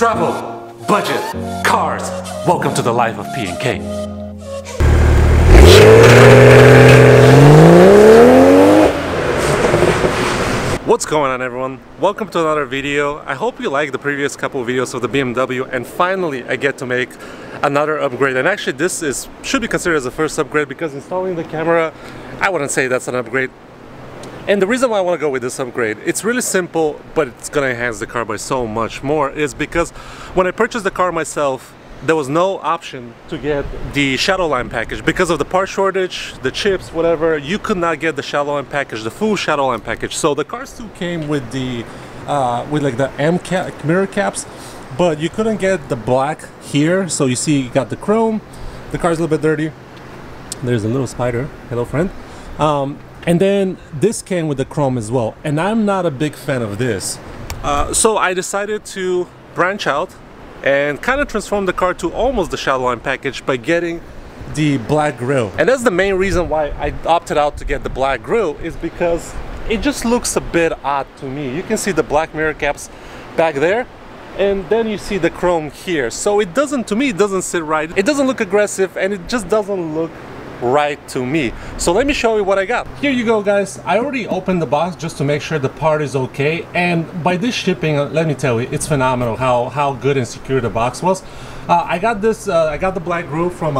Travel, budget, cars. Welcome to the Life of P&K. What's going on, everyone? Welcome to another video. I hope you liked the previous couple of videos of the BMW, and finally I get to make another upgrade. And actually this should be considered as the first upgrade, because installing the camera, I wouldn't say that's an upgrade. And the reason why I want to go with this upgrade, it's really simple, but it's going to enhance the car by so much more, is because when I purchased the car myself, there was no option to get the Shadowline package. Because of the part shortage, the chips, whatever, you could not get the Shadowline package, the full Shadowline package. So the car still came with the, like the M mirror caps, but you couldn't get the black here. So you see, you got the chrome, the car's a little bit dirty. There's a little spider, hello friend. And then this came with the chrome as well, and I'm not a big fan of this, so I decided to branch out and kind of transform the car to almost the Shadowline package by getting the black grille. And that's the main reason why I opted out to get the black grille, is because it just looks a bit odd to me. You can see the black mirror caps back there, and then you see the chrome here, so it doesn't, to me, it doesn't sit right, it doesn't look aggressive, and it just doesn't look right to me. So let me show you what I got. Here you go, guys. I already opened the box just to make sure the part is okay, and by this shipping, let me tell you, it's phenomenal how good and secure the box was. I got this, I got the black grille from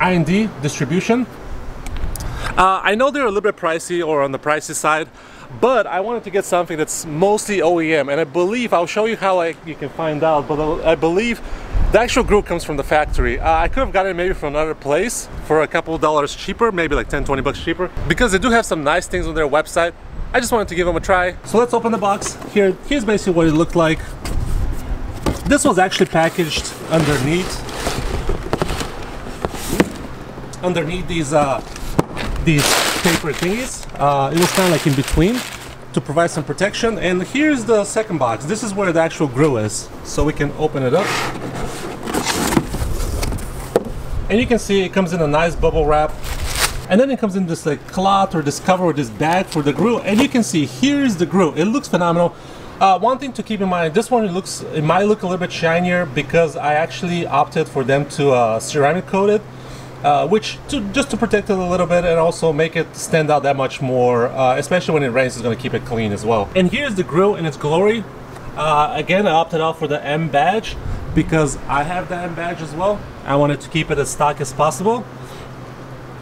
IND distribution. I know they're a little bit pricey, or on the pricey side, but I wanted to get something that's mostly OEM, and I believe, I'll show you how you can find out, but I believe the actual grille comes from the factory. I could have gotten it maybe from another place for a couple dollars cheaper, maybe like 10, 20 bucks cheaper, because they do have some nice things on their website. I just wanted to give them a try. So let's open the box. Here's basically what it looked like. This was actually packaged underneath these paper thingies. It was kind of like in between to provide some protection. And here's the second box. This is where the actual grille is. So we can open it up. And you can see it comes in a nice bubble wrap, and then it comes in this like cloth or this cover or this bag for the grille. And you can see here's the grille. It looks phenomenal. One thing to keep in mind, this one it might look a little bit shinier, because I actually opted for them to ceramic coat it, just to protect it a little bit, and also make it stand out that much more, especially when it rains. It's going to keep it clean as well. And here's the grille in its glory. Again, I opted out for the M badge, because I have the M badge as well. I wanted to keep it as stock as possible.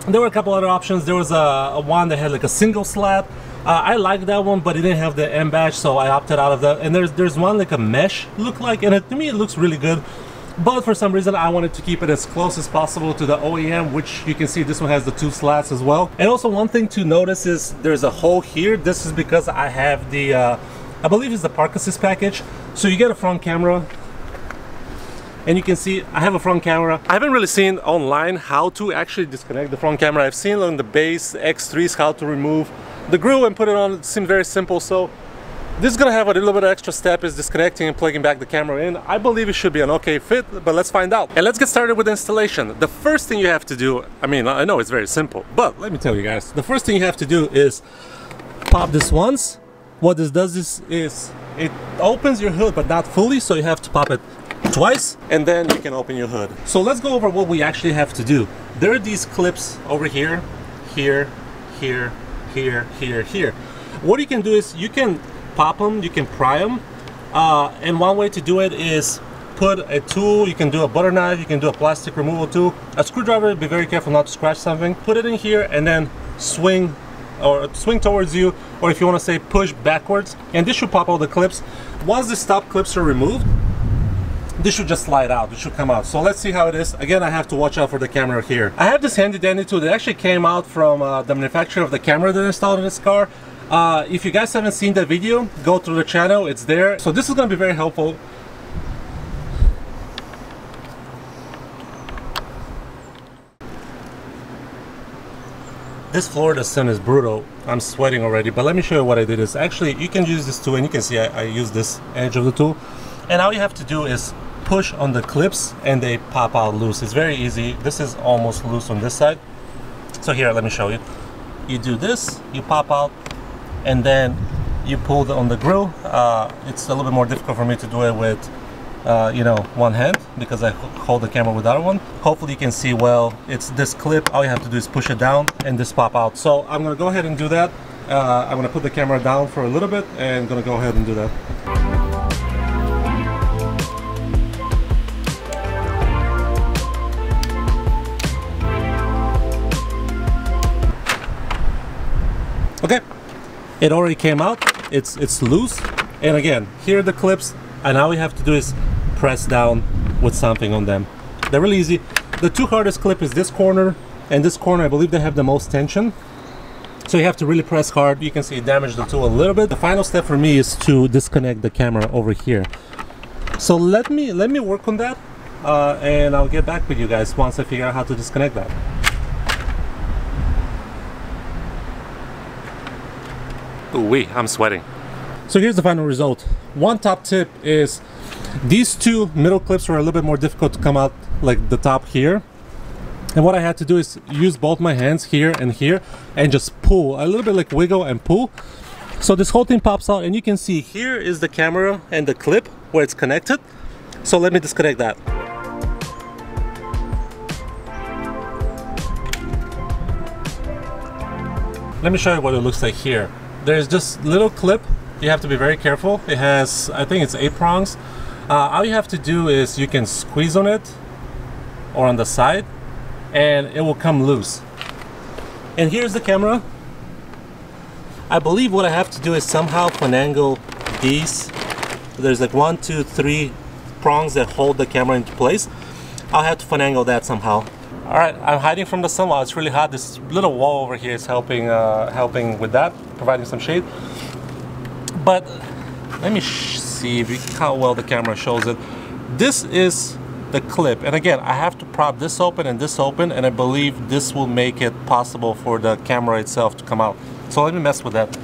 There were a couple other options. There was a one that had like a single slab. I liked that one, but it didn't have the M badge, so I opted out of that. And there's one like a mesh look like, and to me it looks really good. But for some reason I wanted to keep it as close as possible to the OEM, which you can see this one has the two slats as well. And also one thing to notice is there's a hole here. This is because I have the, I believe it's the Park Assist package. So you get a front camera. And you can see I have a front camera. I haven't really seen online how to actually disconnect the front camera. I've seen on the base X3s how to remove the grille and put it on. It seemed very simple. So this is gonna have a little bit of extra step, is disconnecting and plugging back the camera in. I believe it should be an okay fit, but let's find out. And let's get started with the installation. The first thing you have to do, I mean, I know it's very simple, but let me tell you guys, the first thing you have to do is pop this once. What this does is it opens your hood, but not fully, so you have to pop it twice, and then you can open your hood. So let's go over what we actually have to do. There are these clips over here, here, here, here, here, here. What you can do is you can pop them, you can pry them, and one way to do it is put a tool. You can do a butter knife, you can do a plastic removal tool, a screwdriver. Be very careful not to scratch something. Put it in here and then swing, or swing towards you, or if you want to say push backwards, and this should pop all the clips. Once the stop clips are removed, this should just slide out, it should come out. So let's see how it is. Again, I have to watch out for the camera here. I have this handy dandy tool that actually came out from the manufacturer of the camera that I installed in this car. If you guys haven't seen that video, go through the channel, it's there. So this is gonna be very helpful. This Florida sun is brutal. I'm sweating already, but let me show you what I did. Is actually, you can use this tool, and you can see I use this edge of the tool. And all you have to do is push on the clips and they pop out loose. It's very easy. This is almost loose on this side. So here, let me show you. You do this, you pop out, and then you pull on the grille. It's a little bit more difficult for me to do it with one hand because I hold the camera with the other one. Hopefully you can see well. It's this clip. All you have to do is push it down and this pop out. So I'm gonna go ahead and do that. I'm gonna put the camera down for a little bit and gonna go ahead and do that. Okay, it already came out. It's loose. And again, here are the clips, and all we have to do is press down with something on them. They're really easy. The two hardest clip is this corner, and this corner I believe they have the most tension. So you have to really press hard. You can see it damaged the tool a little bit. The final step for me is to disconnect the camera over here. So let me work on that, and I'll get back with you guys once I figure out how to disconnect that. Ooh-wee, I'm sweating. So here's the final result. One top tip is these two middle clips were a little bit more difficult to come out, like the top here. And what I had to do is use both my hands here and just pull, a little bit like wiggle and pull. So this whole thing pops out and you can see here is the camera and the clip where it's connected. So let me disconnect that. Let me show you what it looks like here. There's just little clip. You have to be very careful. It has, I think it's 8 prongs. All you have to do is you can squeeze on it or on the side and it will come loose. And here's the camera. I believe what I have to do is somehow finagle these. There's like 1, 2, 3 prongs that hold the camera into place. I'll have to finagle that somehow. All right, I'm hiding from the sun while it's really hot. This little wall over here is helping, with that, providing some shade. But let me see how well the camera shows it. This is the clip, and again I have to prop this open, and I believe this will make it possible for the camera itself to come out. So let me mess with that.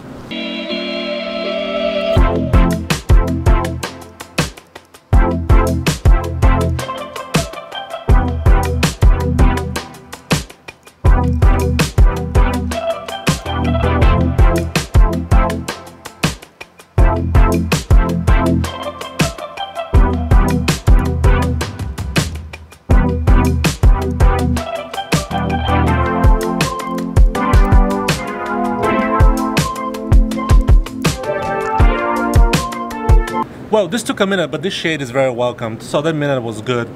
Well, this took a minute, but this shade is very welcomed, so that minute was good.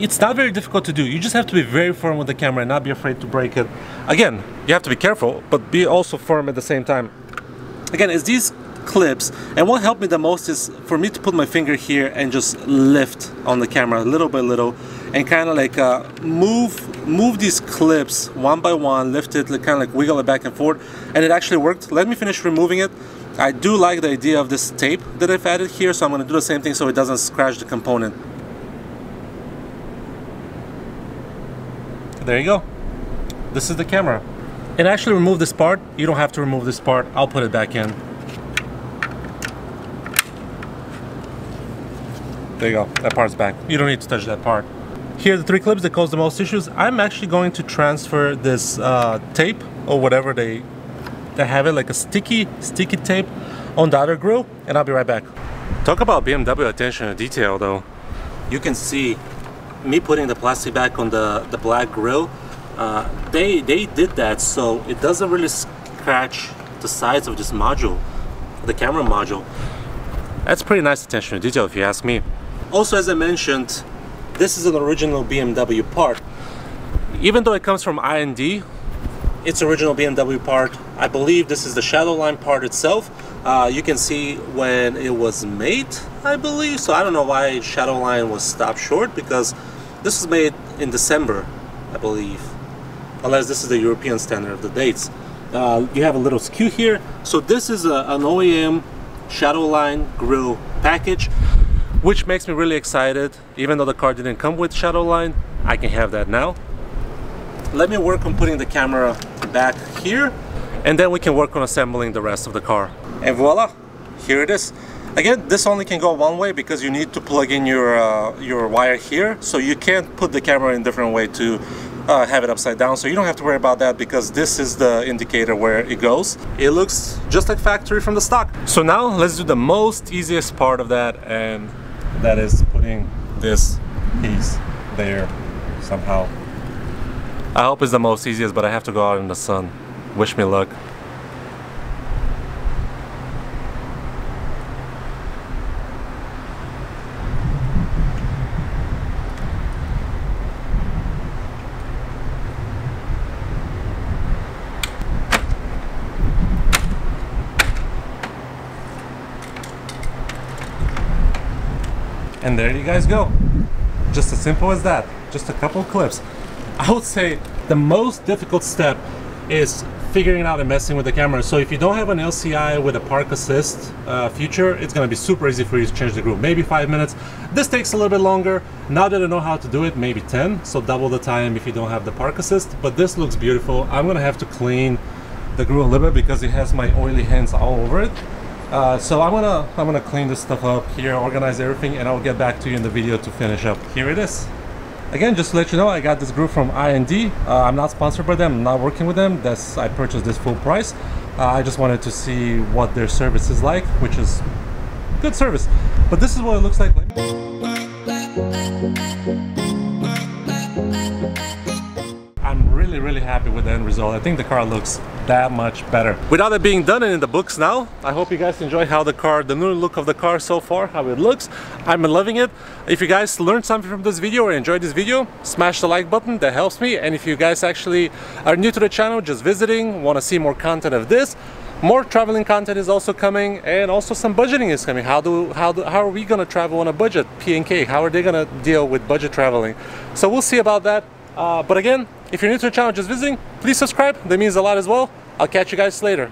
It's not very difficult to do. You just have to be very firm with the camera and not be afraid to break it. Again, you have to be careful, but be also firm at the same time. Again, it's these clips, and what helped me the most is for me to put my finger here and just lift on the camera little by little and kind of like move these clips one by one, lift it, kind of like wiggle it back and forth, and it actually worked. Let me finish removing it. I do like the idea of this tape that I've added here, so I'm going to do the same thing so it doesn't scratch the component. There you go. This is the camera. And actually remove this part. You don't have to remove this part. I'll put it back in. There you go. That part's back. You don't need to touch that part. Here are the 3 clips that caused the most issues. I'm actually going to transfer this tape or whatever they have it, like a sticky tape on the other grill, and I'll be right back. Talk about BMW attention to detail though. You can see me putting the plastic back on the black grill. They did that so it doesn't really scratch the sides of this module, the camera module. That's pretty nice attention to detail if you ask me. Also, as I mentioned, this is an original BMW part. Even though it comes from IND, it's original BMW part. I believe this is the Shadowline part itself. You can see when it was made, I believe. So I don't know why Shadowline was stopped short, because this was made in December, I believe. Unless this is the European standard of the dates. You have a little skew here. So this is an OEM Shadowline grill package, which makes me really excited. Even though the car didn't come with Shadowline, I can have that now. Let me work on putting the camera back here, and then we can work on assembling the rest of the car. And voila, here it is. Again, this only can go one way because you need to plug in your wire here, so you can't put the camera in a different way to have it upside down. So you don't have to worry about that because this is the indicator where it goes. It looks just like factory from the stock. So now let's do the most easiest part of that and that is putting this piece there somehow. I hope it's the most easiest, but I have to go out in the sun. Wish me luck. And there you guys go. Just as simple as that. Just a couple clips. I would say the most difficult step is figuring out and messing with the camera. So if you don't have an LCI with a Park Assist feature, it's gonna be super easy for you to change the groove. Maybe 5 minutes. This takes a little bit longer. Now that I know how to do it, maybe 10. So double the time if you don't have the Park Assist. But this looks beautiful. I'm gonna have to clean the groove a little bit because it has my oily hands all over it. So I'm gonna clean this stuff up here, organize everything, and I'll get back to you in the video to finish up. Here it is. Again, just to let you know, I got this groove from IND. I'm not sponsored by them, I'm not working with them. I purchased this full price. I just wanted to see what their service is like, which is good service. But this is what it looks like. I'm really, really happy with the end result. I think the car looks that much better. Without it being done and in the books now, I hope you guys enjoy how the car, the new look of the car so far, how it looks. I'm loving it. If you guys learned something from this video or enjoyed this video, smash the like button, that helps me. And if you guys actually are new to the channel, just visiting, want to see more content of this, more traveling content is also coming, and also some budgeting is coming. How are we gonna travel on a budget? P&K, how are they gonna deal with budget traveling? So we'll see about that. But again, if you're new to the channel, just visiting, please subscribe. That means a lot as well. I'll catch you guys later.